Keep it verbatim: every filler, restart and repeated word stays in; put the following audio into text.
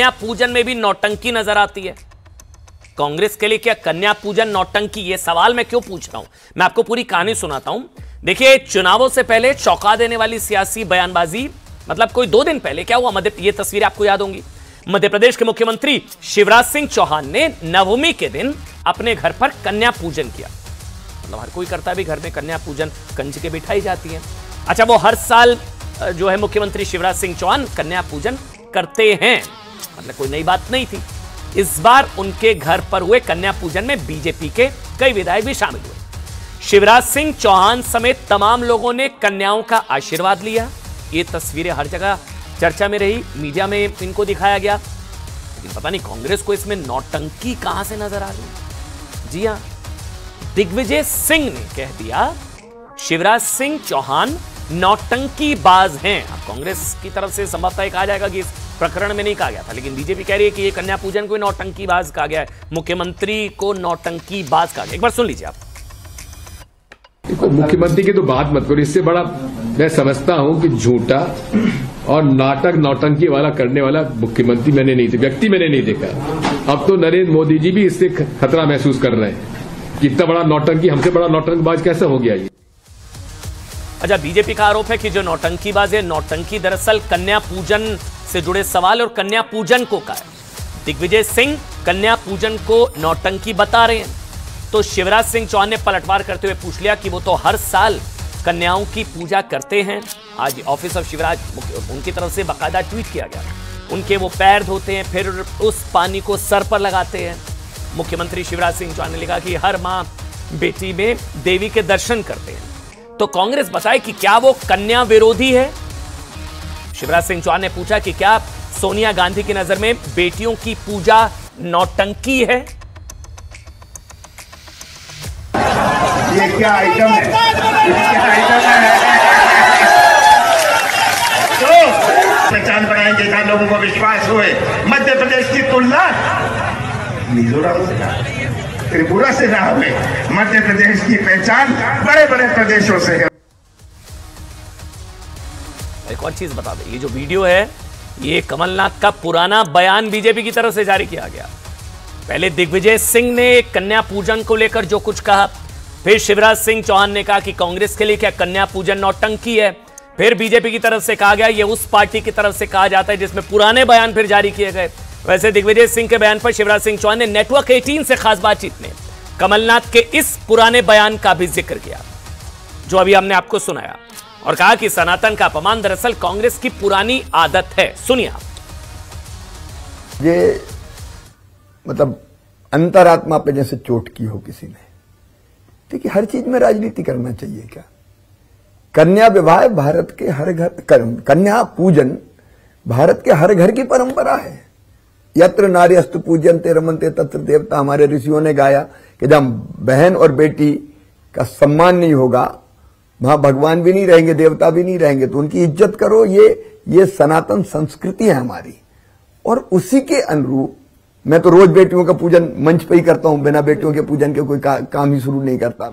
कन्या पूजन में भी नौटंकी नजर आती है। कांग्रेस के लिए क्या कन्या पूजन नौटंकी? ये सवाल मैं क्यों पूछ रहा हूं, मैं आपको पूरी कहानी सुनाता हूं। देखिए, चुनावों से पहले चौंका देने वाली सियासी बयानबाजी, मतलब कोई दो दिन पहले क्या हुआ, मध्य ये तस्वीरें आपको याद होंगी। मध्य प्रदेश के मुख्यमंत्री शिवराज सिंह चौहान ने नवमी के दिन अपने घर पर कन्या पूजन किया। मतलब हर कोई करता भी, घर में कन्या पूजन कंजी के बिठाई जाती है। अच्छा, वो हर साल जो है मुख्यमंत्री शिवराज सिंह चौहान कन्या पूजन करते हैं, मतलब कोई नई बात नहीं थी। इस बार उनके घर पर हुए कन्या पूजन में बीजेपी के कई विधायक भी शामिल हुए। शिवराज सिंह चौहान समेत तमाम लोगों ने कन्याओं का आशीर्वाद लिया। ये तस्वीरें हर जगह चर्चा में रही, मीडिया में इनको दिखाया गया, लेकिन पता नहीं कांग्रेस को इसमें नौटंकी कहां से नजर आ रही। जी हां, दिग्विजय सिंह ने कह दिया शिवराज सिंह चौहान नौटंकी बाज हैं। अब कांग्रेस की तरफ से संभवतः कहा जाएगा कि इस प्रकरण में नहीं कहा गया था, लेकिन बीजेपी कह रही है कि ये कन्या पूजन को नौटंकी बाज कहा गया है, मुख्यमंत्री को नौटंकी बाज कहा गया। एक बार सुन लीजिए आप। मुख्यमंत्री की तो बात मत करो, इससे बड़ा मैं समझता हूं कि झूठा और नाटक नौटंकी वाला करने वाला मुख्यमंत्री मैंने नहीं देखा, व्यक्ति मैंने नहीं देखा। अब तो नरेंद्र मोदी जी भी इससे खतरा महसूस कर रहे हैं कि इतना बड़ा नौटंकी, हमसे बड़ा नौटंकबाज कैसे हो गया ये। अच्छा, बीजेपी का आरोप है कि जो नौटंकीबाज है, नौटंकी दरअसल कन्या पूजन से जुड़े सवाल और कन्या पूजन को कहा है। दिग्विजय सिंह कन्या पूजन को नौटंकी बता रहे हैं, तो शिवराज सिंह चौहान ने पलटवार करते हुए पूछ लिया कि वो तो हर साल कन्याओं की पूजा करते हैं। आज ऑफिस ऑफ शिवराज उनकी तरफ से बाकायदा ट्वीट किया गया, उनके वो पैर धोते हैं फिर उस पानी को सर पर लगाते हैं। मुख्यमंत्री शिवराज सिंह चौहान ने लिखा कि हर माँ बेटी में देवी के दर्शन करते हैं। तो कांग्रेस बताए कि क्या वो कन्या विरोधी है? शिवराज सिंह चौहान ने पूछा कि क्या सोनिया गांधी की नजर में बेटियों की पूजा नौटंकी है? ये क्या आइटम है, ये क्या आइटम है? तो पहचान बनाएंगे जहां लोगों को विश्वास होए। मध्य प्रदेश की तुलना मिजोरम से ना, त्रिपुरा से ना हुए, मध्य प्रदेश की पहचान बड़े बड़े प्रदेशों से है। एक और चीज बता दें, ये जो वीडियो है ये कमलनाथ का पुराना बयान बीजेपी की तरफ से जारी किया गया। पहले दिग्विजय सिंह ने कन्या पूजन को लेकर जो कुछ कहा, फिर शिवराज सिंह चौहान ने कहा कि कांग्रेस के लिए क्या कन्या पूजन नौटंकी है, फिर बीजेपी की तरफ से कहा गया ये उस पार्टी की तरफ से कहा जाता है जिसमें पुराने बयान फिर जारी किए गए। वैसे दिग्विजय सिंह के बयान पर शिवराज सिंह चौहान ने नेटवर्क अठारह से खास बातचीत में कमलनाथ के इस पुराने बयान का भी जिक्र किया जो अभी हमने आपको सुनाया, और कहा कि सनातन का अपमान दरअसल कांग्रेस की पुरानी आदत है। सुनिए आप। ये मतलब अंतरात्मा पे जैसे चोट की हो किसी ने। देखिए, हर चीज में राजनीति करना चाहिए क्या? कन्या विवाह भारत के हर घर, कन्या पूजन भारत के हर घर की परंपरा है। यत्र नार्यस्तु पूजन्ते रमन्ते तत्र देवता, हमारे ऋषियों ने गाया कि जहां बहन और बेटी का सम्मान नहीं होगा वहां भगवान भी नहीं रहेंगे, देवता भी नहीं रहेंगे, तो उनकी इज्जत करो। ये ये सनातन संस्कृति है हमारी, और उसी के अनुरूप मैं तो रोज बेटियों का पूजन मंच पे ही करता हूं, बिना बेटियों के पूजन के कोई का, काम ही शुरू नहीं करता।